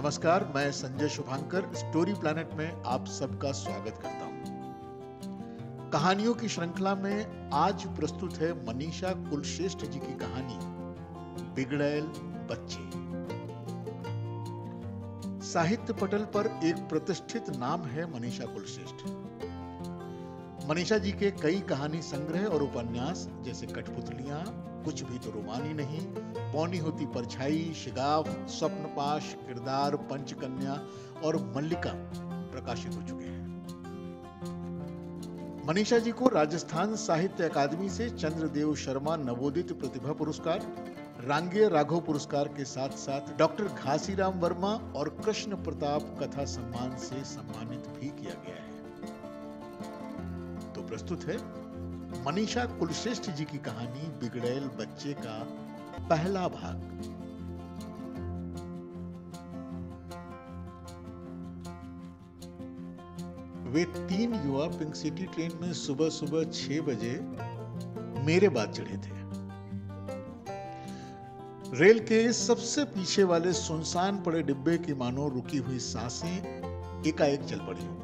नमस्कार, मैं Sanjay Shubhankar story planet में आप सबका स्वागत करता हूँ। कहानियों की श्रृंखला में आज प्रस्तुत है मनीषा कुलश्रेष्ठ जी की कहानी बिगड़ैल बच्चे। साहित्य पटल पर एक प्रतिष्ठित नाम है मनीषा कुलश्रेष्ठ। मनीषा जी के कई कहानी संग्रह और उपन्यास जैसे कठपुतलियां, कुछ भी तो रुमानी नहीं, पौनी होती परछाई, शिगाफ, स्वप्न पाश, किरदार, पंचकन्या और मल्लिका प्रकाशित हो चुके हैं। मनीषा जी को राजस्थान साहित्य अकादमी से चंद्रदेव शर्मा नवोदित प्रतिभा पुरस्कार, रांगेय राघव पुरस्कार के साथ साथ डॉक्टर घासी राम वर्मा और कृष्ण प्रताप कथा सम्मान से सम्मानित भी किया गया है। तो प्रस्तुत है मनीषा कुलश्रेष्ठ जी की कहानी बिगड़ैल बच्चे का पहला भाग। वे तीन युवा पिंक सिटी ट्रेन में सुबह सुबह 6 बजे मेरे बाद चढ़े थे। रेल के सबसे पीछे वाले सुनसान पड़े डिब्बे की मानो रुकी हुई सांसें एकाएक चल पड़ी हों।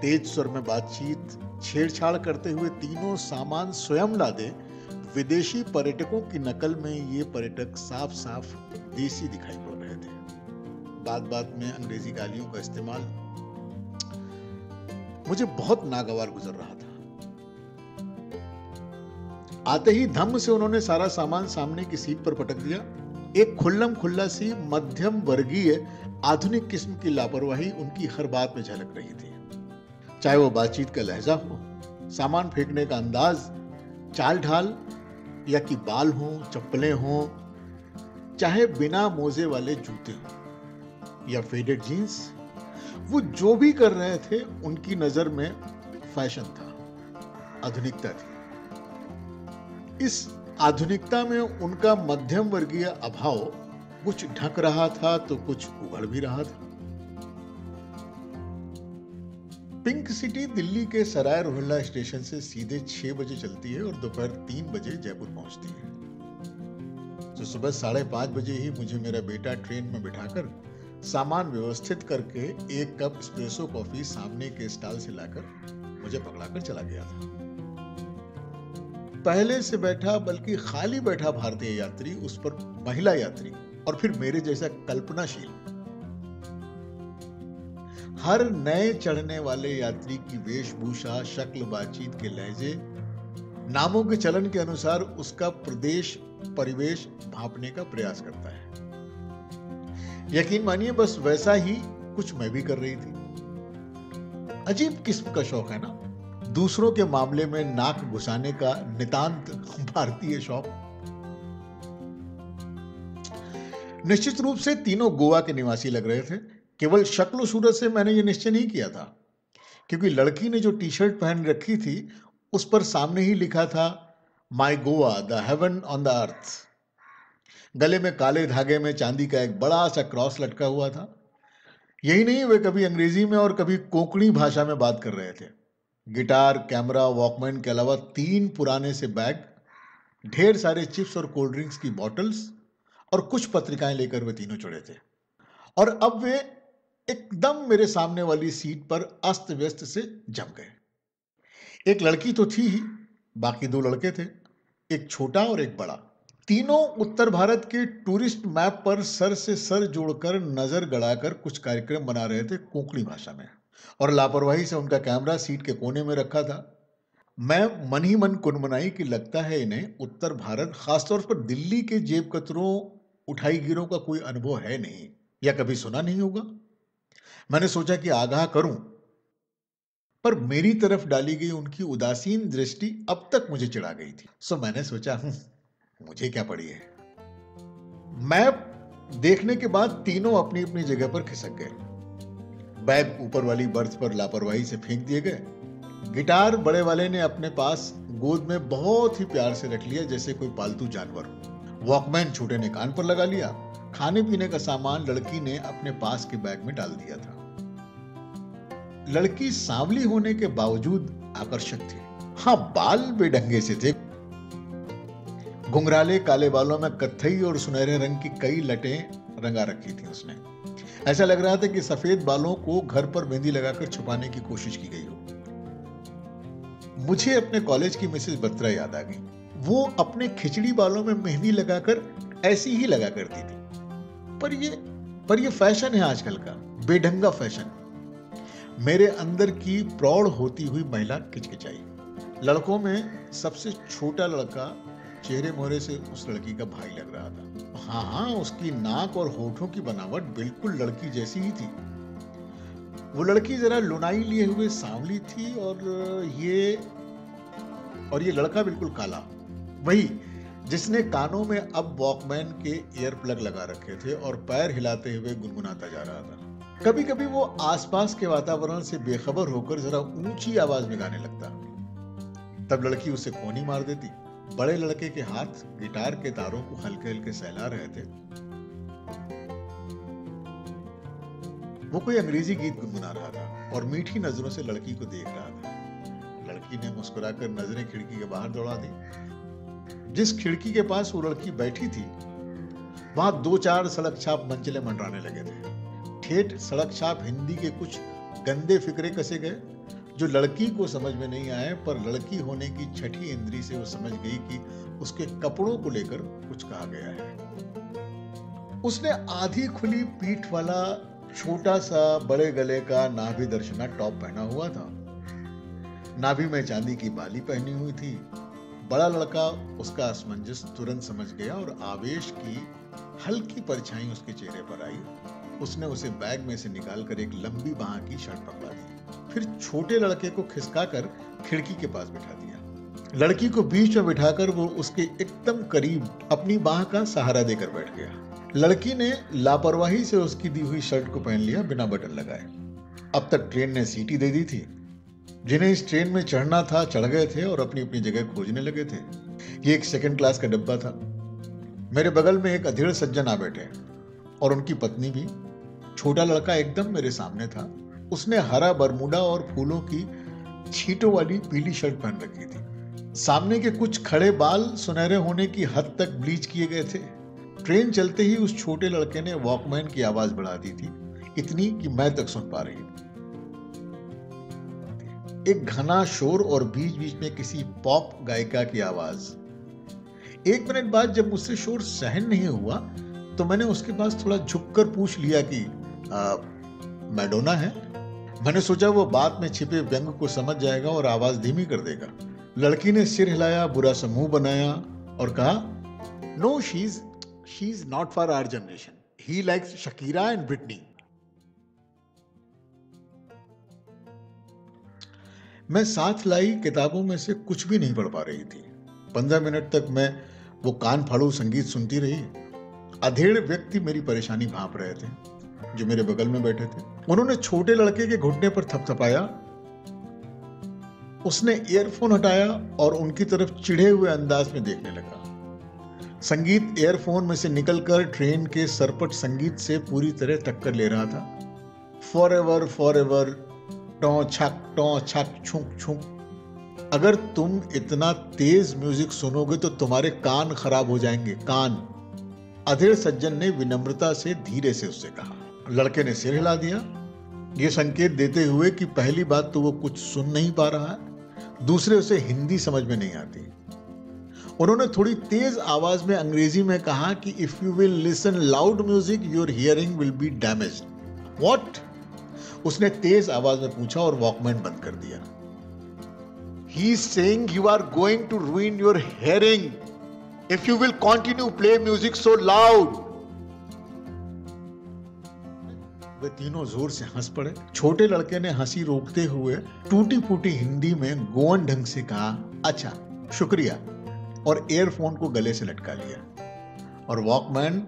तेज स्वर में बातचीत, छेड़छाड़ करते हुए तीनों सामान स्वयं लादे विदेशी पर्यटकों की नकल में ये पर्यटक साफ साफ देसी दिखाई पड़ रहे थे। बात बात में अंग्रेजी गालियों का इस्तेमाल मुझे बहुत नागवार गुजर रहा था। आते ही धम्म से उन्होंने सारा सामान सामने की सीट पर पटक दिया। एक खुल्लम खुल्ला सी मध्यम वर्गीय आधुनिक किस्म की लापरवाही उनकी हर बात में झलक रही थी, चाहे वो बातचीत का लहजा हो, सामान फेंकने का अंदाज, चाल ढाल, या कि बाल हो, चप्पलें हो, चाहे बिना मोजे वाले जूते हो या फेडेड जीन्स, वो जो भी कर रहे थे उनकी नजर में फैशन था, आधुनिकता थी। इस आधुनिकता में उनका मध्यम वर्गीय अभाव कुछ ढक रहा था तो कुछ उभर भी रहा था। पिंक सिटी दिल्ली के सराय रोहिल्ला स्टेशन से सीधे 6 बजे चलती है और दोपहर 3 बजे जयपुर पहुंचती है। तो सुबह 5:30 बजे ही मुझे मेरा बेटा ट्रेन में बिठाकर सामान व्यवस्थित करके एक कप एस्प्रेसो कॉफी सामने के स्टॉल से लाकर मुझे पकड़ाकर चला गया था। पहले से बैठा बल्कि खाली बैठा भारतीय यात्री, उस पर महिला यात्री और फिर मेरे जैसा कल्पनाशील। हर नए चढ़ने वाले यात्री की वेशभूषा, शक्ल, बातचीत के लहजे, नामों के चलन के अनुसार उसका प्रदेश, परिवेश भांपने का प्रयास करता है। यकीन मानिए बस वैसा ही कुछ मैं भी कर रही थी। अजीब किस्म का शौक है ना, दूसरों के मामले में नाक घुसाने का नितांत भारतीय शौक। निश्चित रूप से तीनों गोवा के निवासी लग रहे थे। केवल शक्ल सूरत से मैंने ये निश्चय नहीं किया था, क्योंकि लड़की ने जो टी शर्ट पहन रखी थी उस पर सामने ही लिखा था my Goa, the heaven on the earth. गले में काले धागे में चांदी का एक बड़ा सा क्रॉस लटका हुआ था। यही नहीं, वे कभी अंग्रेजी में और कभी कोंकणी भाषा में बात कर रहे थे। गिटार, कैमरा, वॉकमैन के अलावा 3 पुराने से बैग, ढेर सारे चिप्स और कोल्ड ड्रिंक्स की बॉटल्स और कुछ पत्रिकाएं लेकर वे तीनों चढ़े थे। और अब वे एकदम मेरे सामने वाली सीट पर अस्त व्यस्त से जम गए। एक लड़की तो थी ही, बाकी 2 लड़के थे, एक छोटा और एक बड़ा। तीनों उत्तर भारत के टूरिस्ट मैप पर सर से सर जोड़कर नजर गड़ाकर कुछ कार्यक्रम बना रहे थे कोंकणी भाषा में, और लापरवाही से उनका कैमरा सीट के कोने में रखा था। मैं मन ही मन कुनमुनाई कि लगता है इन्हें उत्तर भारत, खासतौर पर दिल्ली के जेब कतरों उठाई गिरों का कोई अनुभव है नहीं या कभी सुना नहीं होगा। मैंने सोचा कि आगाह करूं, पर मेरी तरफ डाली गई उनकी उदासीन दृष्टि अब तक मुझे चिढ़ा गई थी। सो मैंने सोचा मुझे क्या पड़ी है। मैप देखने के बाद तीनों अपनी अपनी जगह पर खिसक गए। बैग ऊपर वाली बर्थ पर लापरवाही से फेंक दिए गए। गिटार बड़े वाले ने अपने पास गोद में बहुत ही प्यार से रख लिया, जैसे कोई पालतू जानवर। वॉकमैन छोटे ने कान पर लगा लिया। खाने पीने का सामान लड़की ने अपने पास के बैग में डाल दिया था। लड़की सांवली होने के बावजूद आकर्षक थी। हाँ, बाल बेढंगे से थे। घुंघराले काले बालों में कत्थई और सुनहरे रंग की कई लटें लगा रखी थी उसने। ऐसा लग रहा था कि सफेद बालों को घर पर मेहंदी लगाकर छुपाने की कोशिश की गई हो। मुझे अपने कॉलेज की मिसेस बत्रा याद आ गई। वो अपने खिचड़ी बालों में मेहंदी लगाकर ऐसी ही लगा करती थी। पर ये फैशन है आजकल का, बेढंगा फैशन। मेरे अंदर की प्रौढ़ होती हुई महिला किचकिचाई। लड़कों में सबसे छोटा लड़का चेहरे मोहरे से उस लड़की का भाई लग रहा था। हाँ, उसकी नाक और होठों की बनावट बिल्कुल लड़की जैसी ही थी। वो लड़की जरा लुनाई लिए हुए सांवली थी और ये लड़का बिल्कुल काला, वही जिसने कानों में अब वॉकमैन के ईयर प्लग लगा रखे थे और पैर हिलाते हुए गुनगुनाता जा रहा था। कभी कभी वो आसपास के वातावरण से बेखबर होकर जरा ऊंची आवाज में गाने लगता, तब लड़की उसे कोनी मार देती। बड़े लड़के के हाथ गिटार के तारों को हल्के हल्के सहला रहे थे। वो कोई अंग्रेजी गीत गुनगुना रहा था और मीठी नजरों से लड़की को देख रहा था। लड़की ने मुस्कुराकर नजरें खिड़की के बाहर दौड़ा दी। जिस खिड़की के पास वो लड़की बैठी थी वहां दो चार सड़क छाप मंचले मंडराने लगे थे। ठेठ सड़क छाप हिंदी के कुछ गंदे फिक्रे कसे गए जो लड़की को समझ में नहीं आए, पर लड़की होने की छठी इंद्री से वो समझ गई कि उसके कपड़ों को लेकर कुछ कहा गया है। उसने आधी खुली पीठ वाला छोटा सा बड़े गले का नाभि दर्शना टॉप पहना हुआ था। नाभि में चांदी की बाली पहनी हुई थी। बड़ा लड़का उसका असमंजस तुरंत समझ गया और आवेश की हल्की परछाई उसके चेहरे पर आई। उसने उसे बैग में से निकालकर एक लंबी बांह की शर्ट पकड़ा दी, फिर छोटे लड़के को खिसकाकर खिड़की के पास बिठा दिया। लड़की को बीच में बिठाकर वो उसके एकदम करीब अपनी बांह का सहारा देकर बैठ गया। लड़की ने लापरवाही से उसकी दी हुई शर्ट को पहन लिया बिना बटन लगाए। अब तक ट्रेन ने सीटी दे दी थी। जिन्हें इस ट्रेन में चढ़ना था चढ़ गए थे और अपनी अपनी जगह खोजने लगे थे। ये एक सेकेंड क्लास का डब्बा था। मेरे बगल में एक अधेड़ सज्जन आ बैठे और उनकी पत्नी भी। छोटा लड़का एकदम मेरे सामने था। उसने हरा बरमूडा और फूलों की छींटों वाली पीली शर्ट पहन रखी थी। सामने के कुछ खड़े बाल सुनहरे होने की हद तक ब्लीच किए गए थे। ट्रेन चलते ही उस छोटे लड़के ने वॉकमैन की आवाज बढ़ा दी थी, इतनी कि मैं तक सुन पा रही थी। एक घना शोर और बीच बीच में किसी पॉप गायिका की आवाज। एक मिनट बाद जब मुझसे शोर सहन नहीं हुआ तो मैंने उसके पास थोड़ा झुककर पूछ लिया कि मैडोना है। मैंने सोचा वो बात में छिपे व्यंग को समझ जाएगा और आवाज धीमी कर देगा। लड़की ने सिर हिलाया, बुरा सा मुंह बनाया और कहा, no she is not for our generation, he likes Shakira and Britney. मैं साथ लाई किताबों में से कुछ भी नहीं पढ़ पा रही थी। 15 मिनट तक मैं वो कान फाड़ू संगीत सुनती रही। अधेड़ व्यक्ति मेरी परेशानी भांप रहे थे जो मेरे बगल में बैठे थे। उन्होंने छोटे लड़के के घुटने पर थपथपाया। उसने ईयरफोन हटाया और उनकी तरफ चिढ़े हुए अंदाज में देखने लगा। संगीत ईयरफोन में से निकलकर ट्रेन के सरपट संगीत से पूरी तरह टक्कर ले रहा था। फॉरएवर फॉरएवर, टों छक छुक छुक। अगर तुम इतना तेज म्यूजिक सुनोगे तो तुम्हारे कान खराब हो जाएंगे, कान। अधेड़ सज्जन ने विनम्रता से धीरे से उससे कहा। लड़के ने सिर हिला दिया, ये संकेत देते हुए कि पहली बात तो वो कुछ सुन नहीं पा रहा है, दूसरे उसे हिंदी समझ में नहीं आती। उन्होंने थोड़ी तेज आवाज में अंग्रेजी में कहा कि if you will listen loud music your hearing will be damaged. What? उसने तेज आवाज में पूछा और वॉकमैन बंद कर दिया। He is saying you are going to ruin your hearing If you will continue play music so loud. वे तीनों जोर से हंस पड़े। छोटे लड़के ने हंसी रोकते हुए टूटी फूटी हिंदी में गोवन ढंग से कहा, अच्छा शुक्रिया, और एयरफोन को गले से लटका लिया और वॉकमैन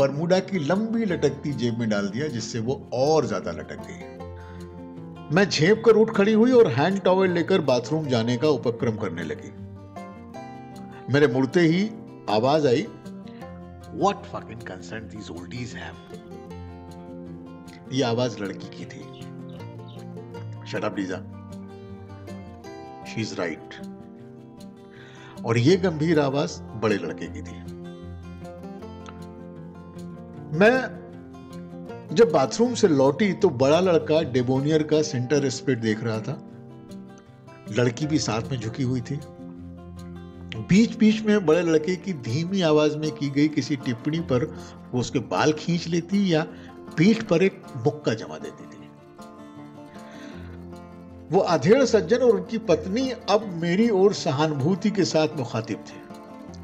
बरमूडा की लंबी लटकती जेब में डाल दिया जिससे वो और ज्यादा लटक गई। मैं झेप कर उठ खड़ी हुई और हैंड टॉवल लेकर बाथरूम जाने का उपक्रम करने लगी। मेरे मुड़ते ही आवाज आई, What fucking concern these oldies have? ये आवाज लड़की की थी। Shut up, Lisa. She's right. और ये गंभीर आवाज बड़े लड़के की थी। मैं जब बाथरूम से लौटी तो बड़ा लड़का डेबोनियर का सेंटर स्प्लिट देख रहा था। लड़की भी साथ में झुकी हुई थी। बीच बीच में बड़े लड़के की धीमी आवाज में की गई किसी टिप्पणी पर वो उसके बाल खींच लेती या पीठ पर एक मुक्का जमा देती थी। वो अधेड़ सज्जन और उनकी पत्नी अब मेरी ओर सहानुभूति के साथ मुखातिब थे।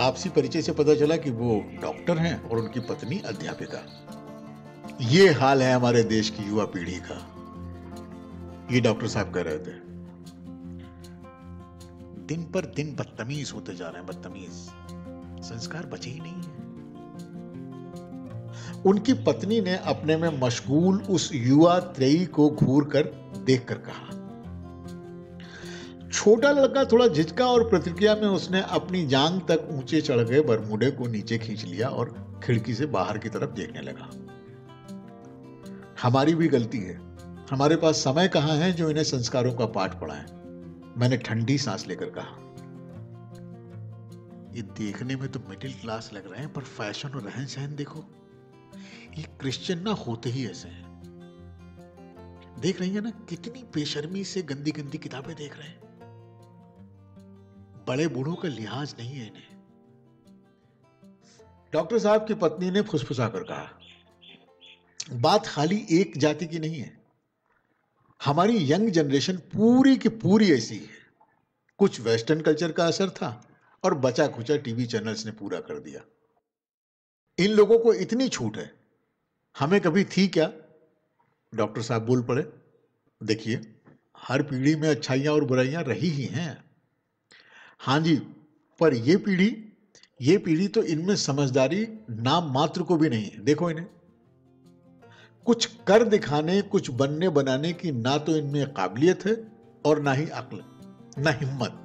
आपसी परिचय से पता चला कि वो डॉक्टर हैं और उनकी पत्नी अध्यापिका। ये हाल है हमारे देश की युवा पीढ़ी का, ये डॉक्टर साहब कह रहे थे। दिन पर दिन बदतमीज होते जा रहे हैं, बदतमीज। संस्कार बचे ही नहीं है। उनकी पत्नी ने अपने में मशगूल उस युवा त्रयी को घूर कर देख कर कहा। छोटा लड़का थोड़ा झिझका और प्रतिक्रिया में उसने अपनी जांग तक ऊंचे चढ़ गए बरमूडे को नीचे खींच लिया और खिड़की से बाहर की तरफ देखने लगा। हमारी भी गलती है, हमारे पास समय कहाँ है जो इन्हें संस्कारों का पाठ पढ़ाएं। मैंने ठंडी सांस लेकर कहा, ये देखने में तो मिडिल क्लास लग रहे हैं पर फैशन और रहन सहन देखो। ये क्रिश्चियन ना होते ही ऐसे हैं। देख रही है ना कितनी बेशर्मी से गंदी गंदी किताबें देख रहे हैं। बड़े बूढ़ों का लिहाज नहीं है इन्हें। डॉक्टर साहब की पत्नी ने फुसफुसा कर कहा, बात खाली एक जाति की नहीं है। हमारी यंग जनरेशन पूरी की पूरी ऐसी है। कुछ वेस्टर्न कल्चर का असर था और बचा खुचा टीवी चैनल्स ने पूरा कर दिया। इन लोगों को इतनी छूट है, हमें कभी थी क्या? डॉक्टर साहब बोल पड़े। देखिए, हर पीढ़ी में अच्छाइयाँ और बुराइयाँ रही ही हैं। हाँ जी, पर ये पीढ़ी तो इनमें समझदारी नाम मात्र को भी नहीं है। देखो, इन्हें कुछ कर दिखाने, कुछ बनने बनाने की ना तो इनमें काबिलियत है और ना ही अक्ल, ना हिम्मत।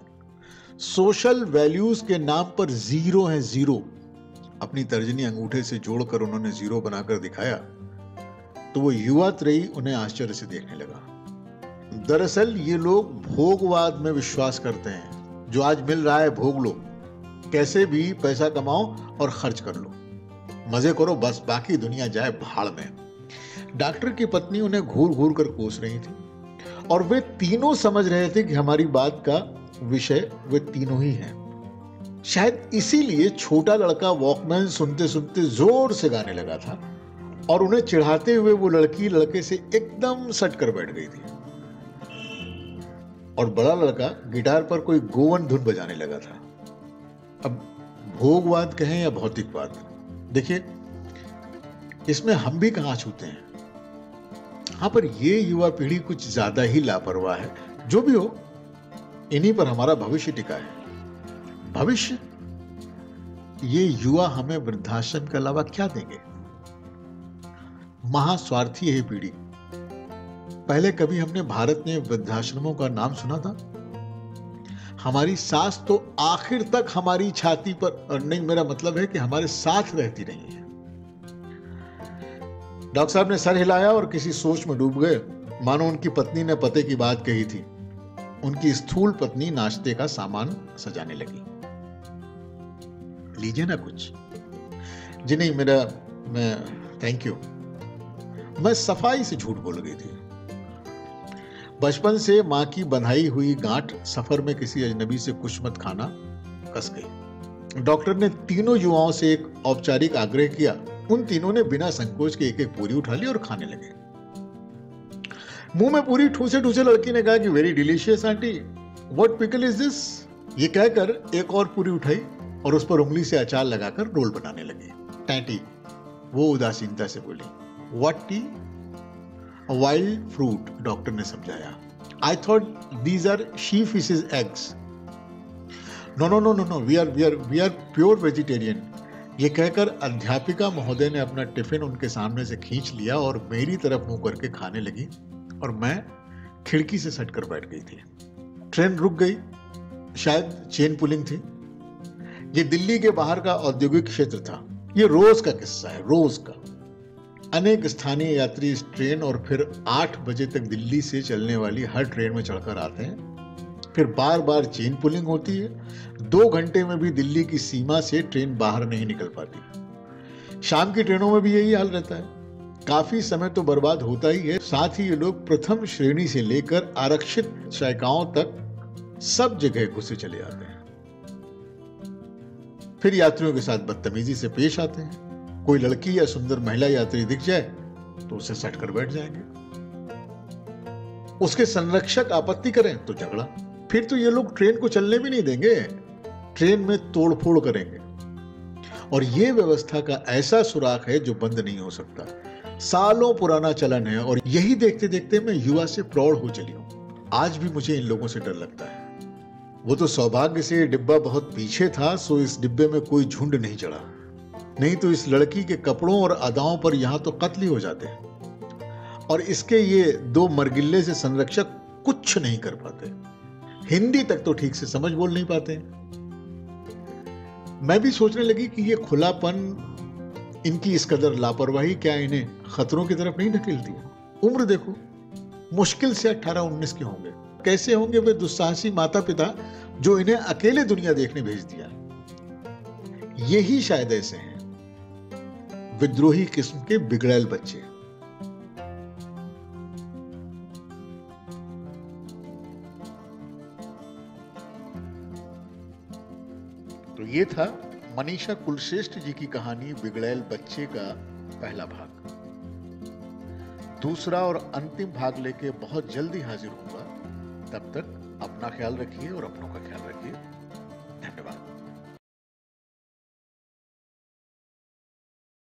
सोशल वैल्यूज के नाम पर जीरो है, जीरो। अपनी तर्जनी अंगूठे से जोड़कर उन्होंने जीरो बनाकर दिखाया तो वो युवा त्रयी उन्हें आश्चर्य से देखने लगा। दरअसल ये लोग भोगवाद में विश्वास करते हैं। जो आज मिल रहा है भोग लो, कैसे भी पैसा कमाओ और खर्च कर लो, मजे करो, बस बाकी दुनिया जाए भाड़ में। डॉक्टर की पत्नी उन्हें घूर घूर कर कोस रही थी और वे तीनों समझ रहे थे कि हमारी बात का विषय वे तीनों ही हैं। शायद इसीलिए छोटा लड़का वॉकमैन सुनते सुनते जोर से गाने लगा था और उन्हें चिढ़ाते हुए वो लड़की लड़के से एकदम सट कर बैठ गई थी और बड़ा लड़का गिटार पर कोई गोवन धुन बजाने लगा था। अब भोगवाद कहें या भौतिकवाद, देखिए इसमें हम भी कहाँ छूते हैं। हाँ, पर ये युवा पीढ़ी कुछ ज्यादा ही लापरवाह है। जो भी हो, इन्हीं पर हमारा भविष्य टिका है। भविष्य? ये युवा हमें वृद्धाश्रम के अलावा क्या देंगे? महास्वार्थी है पीढ़ी। पहले कभी हमने भारत में वृद्धाश्रमों का नाम सुना था? हमारी सास तो आखिर तक हमारी छाती पर, नहीं मेरा मतलब है कि हमारे साथ रहती रही है। डॉक्टर साहब ने सर हिलाया और किसी सोच में डूब गए, मानो उनकी पत्नी ने पते की बात कही थी। उनकी स्थूल पत्नी नाश्ते का सामान सजाने लगी। लीजिए ना कुछ। जी नहीं, मैं थैंक यू। मैं सफाई से झूठ बोल गई थी। बचपन से मां की बंधाई हुई गांठ सफर में किसी अजनबी से कुछ मत खाना कस गई। डॉक्टर ने तीनों युवाओं से एक औपचारिक आग्रह किया। उन तीनों ने बिना संकोच के एक एक पूरी उठा ली और खाने लगे। मुंह में पूरी ठूसे ठूसे लड़की ने कहा कि very delicious aunty, what pickle is this? ये कहकर एक और पूरी उठाई और उस पर उंगली से अचार लगाकर रोल बनाने लगी। टैटी, वो उदासीनता से बोली, what tea? Wild fruit, doctor ने समझाया। I thought these are she fishes eggs. No, we are pure vegetarian. ये कहकर अध्यापिका महोदय ने अपना टिफिन उनके सामने से खींच लिया और मेरी तरफ मुंह करके खाने लगी और मैं खिड़की से सटकर बैठ गई थी। ट्रेन रुक गई, शायद चेन पुलिंग थी। ये दिल्ली के बाहर का औद्योगिक क्षेत्र था। ये रोज का किस्सा है, रोज का। अनेक स्थानीय यात्री इस ट्रेन और फिर 8 बजे तक दिल्ली से चलने वाली हर ट्रेन में चढ़कर आते हैं। फिर बार बार चेन पुलिंग होती है। 2 घंटे में भी दिल्ली की सीमा से ट्रेन बाहर नहीं निकल पाती। शाम की ट्रेनों में भी यही हाल रहता है। काफी समय तो बर्बाद होता ही है, साथ ही ये लोग प्रथम श्रेणी से लेकर आरक्षित शाखाओं तक सब जगह घुसे चले जाते हैं, फिर यात्रियों के साथ बदतमीजी से पेश आते हैं। कोई लड़की या सुंदर महिला यात्री दिख जाए तो उसे सट कर बैठ जाएंगे, उसके संरक्षक आपत्ति करें तो झगड़ा, फिर तो ये लोग ट्रेन को चलने भी नहीं देंगे, ट्रेन में तोड़फोड़ करेंगे। और ये व्यवस्था का ऐसा सुराख है जो बंद नहीं हो सकता, सालों पुराना चलन है और यही देखते देखते मैं युवा से प्रौढ़ हो चली हूं। आज भी मुझे इन लोगों से डर लगता है। वो तो सौभाग्य से ये डिब्बा बहुत पीछे था, सो इस डिब्बे में कोई झुंड नहीं चढ़ा, नहीं तो इस लड़की के कपड़ों और अदाओं पर यहां तो कत्ल ही हो जाते हैं। और इसके ये दो मरगिल्ले से संरक्षक कुछ नहीं कर पाते, हिंदी तक तो ठीक से समझ बोल नहीं पाते। मैं भी सोचने लगी कि ये खुलापन, इनकी इस कदर लापरवाही क्या इन्हें खतरों की तरफ नहीं ढकेलती? उम्र देखो, मुश्किल से 18-19 के होंगे। कैसे होंगे वे दुस्साहसी माता पिता जो इन्हें अकेले दुनिया देखने भेज दिया? यही शायद ऐसे हैं विद्रोही किस्म के बिगड़ैल बच्चे। तो ये था मनीषा कुलश्रेष्ठ जी की कहानी बिगड़ैल बच्चे का पहला भाग। दूसरा और अंतिम भाग लेके बहुत जल्दी हाजिर होगा। तब तक अपना ख्याल रखिए और अपनों का ख्याल रखिए।